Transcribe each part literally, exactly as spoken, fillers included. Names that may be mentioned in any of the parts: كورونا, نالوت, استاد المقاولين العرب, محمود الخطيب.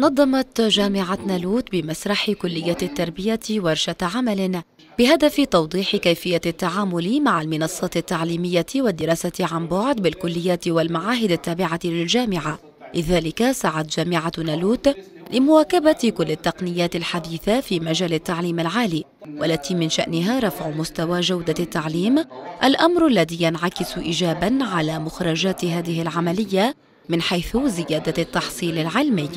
نظمت جامعة نالوت بمسرح كلية التربية ورشة عمل بهدف توضيح كيفية التعامل مع المنصات التعليمية والدراسة عن بعد بالكليات والمعاهد التابعة للجامعة. لذلك سعت جامعة نالوت لمواكبة كل التقنيات الحديثة في مجال التعليم العالي، والتي من شأنها رفع مستوى جودة التعليم، الأمر الذي ينعكس إيجاباً على مخرجات هذه العملية من حيث زيادة التحصيل العلمي.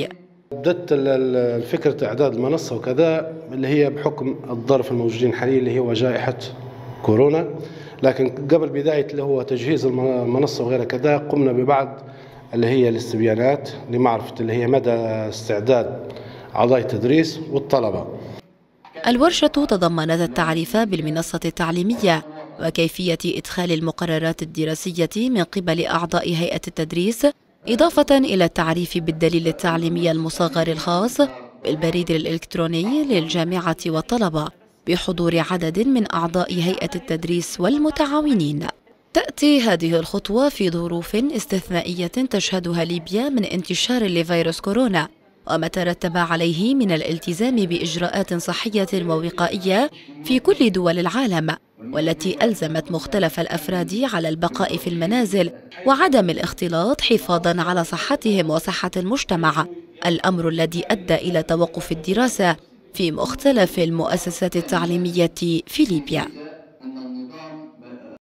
بدأت الفكرة إعداد المنصة وكذا اللي هي بحكم الظرف الموجودين حاليا اللي هو جائحة كورونا، لكن قبل بداية اللي هو تجهيز المنصة وغيرها كذا قمنا ببعض اللي هي الاستبيانات لمعرفة اللي هي مدى استعداد أعضاء التدريس والطلبة. الورشة تضمنت التعريف بالمنصة التعليمية وكيفية إدخال المقررات الدراسية من قبل أعضاء هيئة التدريس، إضافة إلى التعريف بالدليل التعليمي المصغر الخاص بالبريد الإلكتروني للجامعة والطلبة بحضور عدد من أعضاء هيئة التدريس والمتعاونين. تأتي هذه الخطوة في ظروف استثنائية تشهدها ليبيا من انتشار لفيروس كورونا وما ترتب عليه من الالتزام بإجراءات صحية ووقائية في كل دول العالم، والتي ألزمت مختلف الأفراد على البقاء في المنازل وعدم الاختلاط حفاظاً على صحتهم وصحة المجتمع، الأمر الذي أدى إلى توقف الدراسة في مختلف المؤسسات التعليمية في ليبيا.